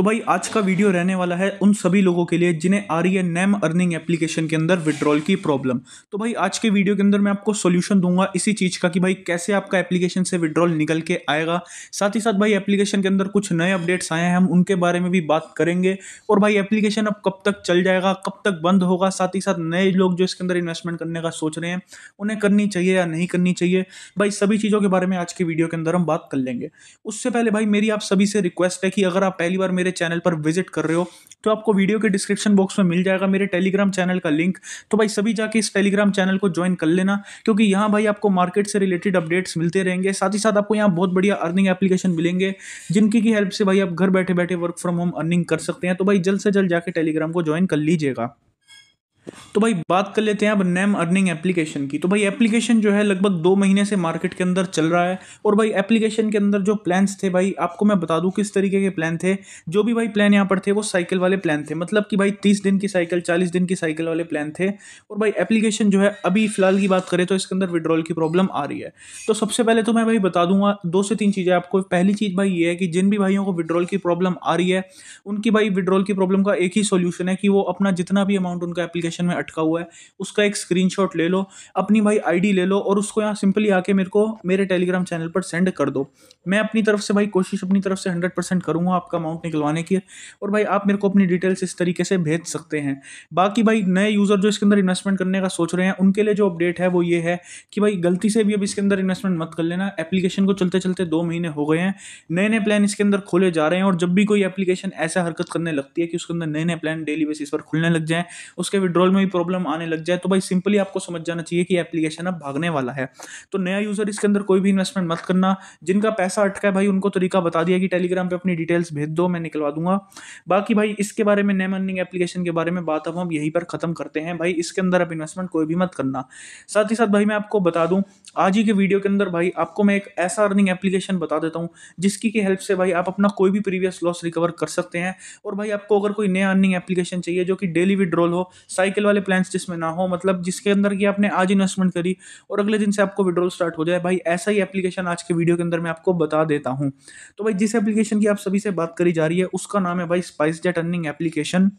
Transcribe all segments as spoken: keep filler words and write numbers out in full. तो भाई आज का वीडियो रहने वाला है उन सभी लोगों के लिए जिन्हें आ रही है नेम अर्निंग एप्लीकेशन के अंदर विड्रॉल की प्रॉब्लम। तो भाई आज के वीडियो के अंदर मैं आपको सॉल्यूशन दूंगा इसी चीज़ का कि भाई कैसे आपका एप्लीकेशन से विड्रॉल निकल के आएगा। साथ ही साथ भाई एप्लीकेशन के अंदर कुछ नए अपडेट्स आए हैं, हम उनके बारे में भी बात करेंगे। और भाई एप्लीकेशन अब कब तक चल जाएगा, कब तक बंद होगा, साथ ही साथ नए लोग जो इसके अंदर इन्वेस्टमेंट करने का सोच रहे हैं उन्हें करनी चाहिए या नहीं करनी चाहिए, भाई सभी चीज़ों के बारे में आज के वीडियो के अंदर हम बात कर लेंगे। उससे पहले भाई मेरी आप सभी से रिक्वेस्ट है कि अगर आप पहली बार मेरे चैनल पर विजिट कर रहे हो तो आपको वीडियो के डिस्क्रिप्शन बॉक्स में मिल जाएगा मेरे टेलीग्राम चैनल का लिंक। तो भाई सभी जाके इस टेलीग्राम चैनल को ज्वाइन कर लेना, क्योंकि यहाँ भाई आपको मार्केट से रिलेटेड अपडेट्स मिलते रहेंगे। साथ ही साथ आपको यहाँ बहुत बढ़िया अर्निंग एप्लीकेशन मिलेंगे जिनकी की हेल्प से भाई आप घर बैठे बैठे वर्क फ्रॉम होम अर्निंग कर सकते हैं। तो भाई जल्द से जल्द जाके टेलीग्राम को ज्वाइन कर लीजिएगा। तो भाई बात कर लेते हैं अब नेम अर्निंग एप्लीकेशन की। तो भाई एप्लीकेशन जो है लगभग दो महीने से मार्केट के अंदर चल रहा है। और भाई एप्लीकेशन के अंदर जो प्लान्स थे, भाई आपको मैं बता दूं किस तरीके के प्लान थे। जो भी भाई प्लान यहाँ पर थे वो साइकिल वाले प्लान थे, मतलब कि भाई तीस दिन की साइकिल, चालीस दिन की साइकिल वाले प्लान थे। और भाई एप्लीकेशन जो है अभी फिलहाल की बात करें तो इसके अंदर विड्रॉल की प्रॉब्लम आ रही है। तो सबसे पहले तो मैं भाई बता दूंगा दो से तीन चीज़ें आपको। पहली चीज़ भाई ये है कि जिन भी भाइयों को विड्रॉल की प्रॉब्लम आ रही है उनकी भाई विड्रॉल की प्रॉब्लम का एक ही सोल्यूशन है कि वो अपना जितना भी अमाउंट उनका एप्लीकेशन में अटका हुआ है उसका एक स्क्रीनशॉट ले लो, अपनी भाई आईडी ले लो और उसको यहाँ सिंपली आके मेरे को मेरे टेलीग्राम चैनल पर सेंड कर दो। मैं अपनी तरफ से भाई कोशिश अपनी तरफ से हंड्रेड परसेंट करूँगा आपका अमाउंट निकलवाने की। और भाई आप मेरे को अपनी डिटेल्स इस तरीके से भेज सकते हैं। बाकी भाई नए यूज़र जो इसके अंदर इन्वेस्टमेंट करने का सोच रहे हैं उनके लिए जो अपडेट है वो ये है कि भाई गलती से भी अब इसके अंदर इन्वेस्टमेंट मत कर लेना। एप्लीकेशन को चलते चलते दो महीने हो गए हैं, नए नए प्लान इसके अंदर खोले जा रहे हैं। और जब भी कोई एप्लीकेशन ऐसा हरकत करने लगती है कि उसके अंदर नए नए प्लान डेली बेसिस पर खुलने लग जाएँ, उसके विड्रॉल में भी प्रॉब्लम आने लग जाए, तो भाई सिंपली आपको समझ जाना चाहिए कि एप्लीकेशन अब भागने वाला है। तो नया यूजर इसके अंदर कोई भी इन्वेस्टमेंट मत करना। जिनका पैसा अटका है भाई उनको तरीका बता दिया कि टेलीग्राम पे अपनी डिटेल्स भेज दो, मैं निकलवा दूंगा। बाकी भाई इसके बारे में नेम अर्निंग एप्लीकेशन के बारे में बात अब हम यहीं पर खत्म करते हैं। भाई इसके अंदर आप इन्वेस्टमेंट कोई भी मत करना। साथ ही साथ भाई मैं आपको बता दूं आज ही के वीडियो के अंदर भाई आपको मैं एक ऐसा अर्निंग एप्लीकेशन बता देता हूँ जिसकी की हेल्प से भाई आप अपना कोई भी प्रीवियस लॉस रिकवर कर सकते हैं। और भाई आपको अगर कोई नया अर्निंग एप्लीकेशन चाहिए जो कि डेली विड्रॉल हो, साइकिल वाले प्लान्स जिसमें ना हो, मतलब जिसके अंदर कि आपने आज इन्वेस्टमेंट करी और अगले दिन से आपको विड्रॉल स्टार्ट हो जाए, भाई ऐसा ही एप्लीकेशन आज के वीडियो के अंदर मैं आपको बता देता हूं। तो भाई जिस एप्लीकेशन की आप सभी से बात करी जा रही है उसका नाम है भाई स्पाइसजेट अर्निंग एप्लीकेशन।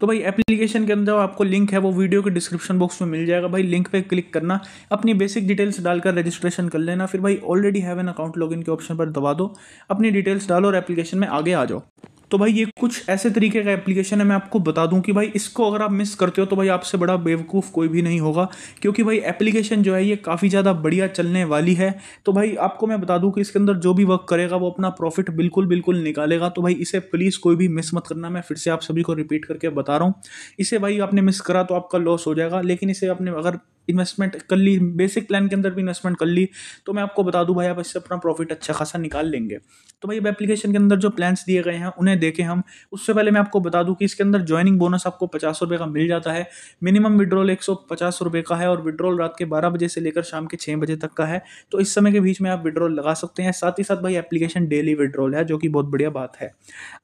तो भाई एप्लीकेशन के अंदर आपको लिंक है वो वीडियो के डिस्क्रिप्शन बॉक्स में मिल जाएगा। भाई लिंक पे क्लिक करना, अपनी बेसिक डिटेल्स डालकर रजिस्ट्रेशन कर लेना, फिर भाई already have an account login के ऑप्शन पर दबा दो, अपनी डिटेल्स डालो और एप्लीकेशन में आगे आ जाओ। तो भाई ये कुछ ऐसे तरीके का एप्लीकेशन है। मैं आपको बता दूं कि भाई इसको अगर आप मिस करते हो तो भाई आपसे बड़ा बेवकूफ़ कोई भी नहीं होगा, क्योंकि भाई एप्लीकेशन जो है ये काफ़ी ज़्यादा बढ़िया चलने वाली है। तो भाई आपको मैं बता दूं कि इसके अंदर जो भी वर्क करेगा वो अपना प्रॉफिट बिल्कुल बिल्कुल निकालेगा। तो भाई इसे प्लीज़ कोई भी मिस मत करना। मैं फिर से आप सभी को रिपीट करके बता रहा हूँ, इसे भाई आपने मिस करा तो आपका लॉस हो जाएगा। लेकिन इसे आपने अगर इन्वेस्टमेंट कर ली, बेसिक प्लान के अंदर भी इन्वेस्टमेंट कर ली, तो मैं आपको बता दूं भाई आप इससे अपना प्रॉफिट अच्छा खासा निकाल लेंगे। तो भाई अब एप्लीकेशन के अंदर जो प्लान्स दिए गए हैं उन्हें देखें हम। उससे पहले मैं आपको बता दूं कि इसके अंदर ज्वाइनिंग बोनस आपको पचास रुपये का मिल जाता है, मिनिमम विड्रॉल एक सौ पचास रुपये का है और विड्रॉल रात के बारह बजे से लेकर शाम के छः बजे तक का है। तो इस समय के बीच में आप विड्रॉल लगा सकते हैं। साथ ही साथ भाई एप्लीकेशन डेली विड्रॉल है जो कि बहुत बढ़िया बात है।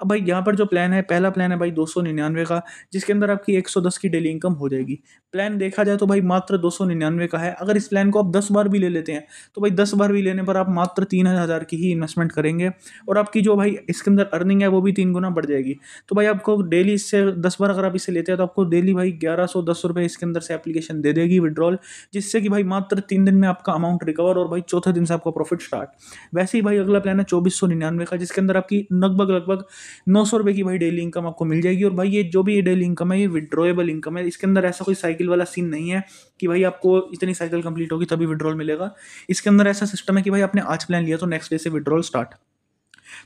अब भाई यहाँ पर जो प्लान है, पहला प्लान है भाई दो सौ निन्यानवे का, जिसके अंदर आपकी एक सौ दस की डेली इनकम हो जाएगी। प्लान देखा जाए तो भाई मात्र दो सौ निन्यानवे का है। अगर इस प्लान को आप दस बार भी ले लेते हैं तो भाई दस बार भी लेने पर आप मात्र तीन हज़ार की ही इन्वेस्टमेंट करेंगे और आपकी जो भाई इसके अंदर अर्निंग है वो भी तीन गुना बढ़ जाएगी। तो भाई आपको डेली इससे दस बार अगर आप इसे लेते हैं तो आपको डेली भाई ग्यारह सौ दस रुपये इसके अंदर से एप्लीकेशन दे देगी विड्रॉल, जिससे कि भाई मात्र तीन दिन में आपका अमाउंट रिकवर और भाई चौथे दिन से आपका प्रॉफिट स्टार्ट। वैसे ही भाई अगला प्लान है चौबीस सौ निन्यानवे का, जिसके अंदर आपकी लगभग लगभग नौ सौ रुपये की भाई डेली इनकम आपको मिल जाएगी। और भाई ये जो भी डेली इनकम है ये विड्रॉएबल इनकम है। इसके अंदर ऐसा कोई साइकिल वाला सीन नहीं है कि भाई आपको इतनी साइकिल कंप्लीट होगी तभी विड्रॉल मिलेगा। इसके अंदर ऐसा सिस्टम है कि भाई आपने आज प्लान लिया तो नेक्स्ट डे से विड्रॉल स्टार्ट।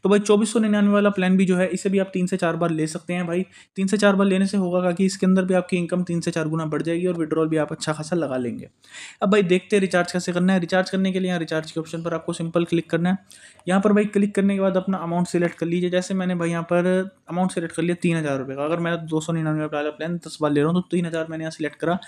तो भाई चौबीस सौ निन्यानवे वाला प्लान भी जो है इसे भी आप तीन से चार बार ले सकते हैं। भाई तीन से चार बार लेने से होगा कि इसके अंदर भी आपकी इनकम तीन से चार गुना बढ़ जाएगी और विड्रॉल भी आप अच्छा खासा लगा लेंगे। अब भाई देखते हैं रिचार्ज कैसे करना है। रिचार्ज करने के लिए यहाँ रिचार्ज के ऑप्शन पर आपको सिंपल क्लिक करना है। यहाँ पर भाई क्लिक करने के बाद अपना अमाउंट सेलेक्ट कर लीजिए। जैसे मैंने भाई यहाँ पर अमाउंट सेलेक्ट कर लिया तीन हज़ार रुपये का। अगर मैं दो सौ निन्यानवे वाला प्लान दस बार ले रहा हूँ तो तीन हज़ार मैंने यहाँ सेलेक्ट करा।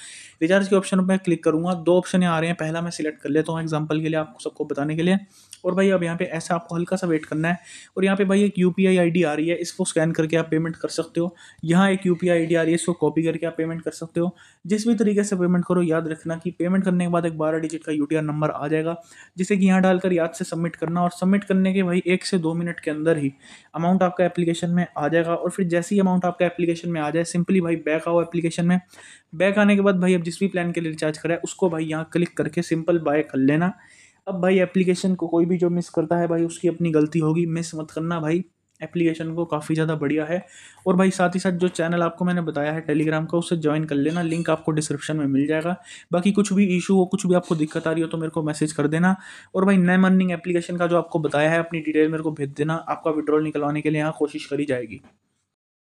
रिचार्ज के ऑप्शन पर क्लिक करूँगा, दो ऑप्शन यहाँ आ रहे हैं, पहला मैं सिलेक्ट कर लेता हूँ एग्जाम्पल के लिए आपको सबको बताने के लिए। और भाई अब यहाँ पे ऐसा आपको हल्का सा वेट करना है और यहाँ पे भाई एक U P I I D आ रही है, इसको स्कैन करके आप पेमेंट कर सकते हो। यहाँ एक U P I I D आ रही है, इसको कॉपी करके आप पेमेंट कर सकते हो। जिस भी तरीके से पेमेंट करो याद रखना कि पेमेंट करने के बाद एक बारह डिजिट का यू टी आर नंबर आ जाएगा, जिसे कि यहाँ डालकर याद से सबमिट करना और सबमिट करने के भाई एक से दो मिनट के अंदर ही अमाउंट आपका एप्लीकेशन में आ जाएगा। और फिर जैसे ही अमाउंट आपका एप्लीकेशन में आ जाए सिंपली भाई बैक आओ एप्लीकेशन में। बैक आने के बाद भाई अब जिस भी प्लान के लिए रिचार्ज कराए उसको भाई यहाँ क्लिक करके सिंपल बाय कर लेना। अब भाई एप्लीकेशन को कोई भी जो मिस करता है भाई उसकी अपनी गलती होगी, मिस मत करना भाई एप्लीकेशन को, काफ़ी ज़्यादा बढ़िया है। और भाई साथ ही साथ जो चैनल आपको मैंने बताया है टेलीग्राम का उससे ज्वाइन कर लेना, लिंक आपको डिस्क्रिप्शन में मिल जाएगा। बाकी कुछ भी इशू हो, कुछ भी आपको दिक्कत आ रही हो तो मेरे को मैसेज कर देना। और भाई नैम अर्निंग एप्लीकेशन का जो आपको बताया है अपनी डिटेल मेरे को भेज देना, आपका विड्रॉल निकलवाने के लिए यहाँ कोशिश करी जाएगी।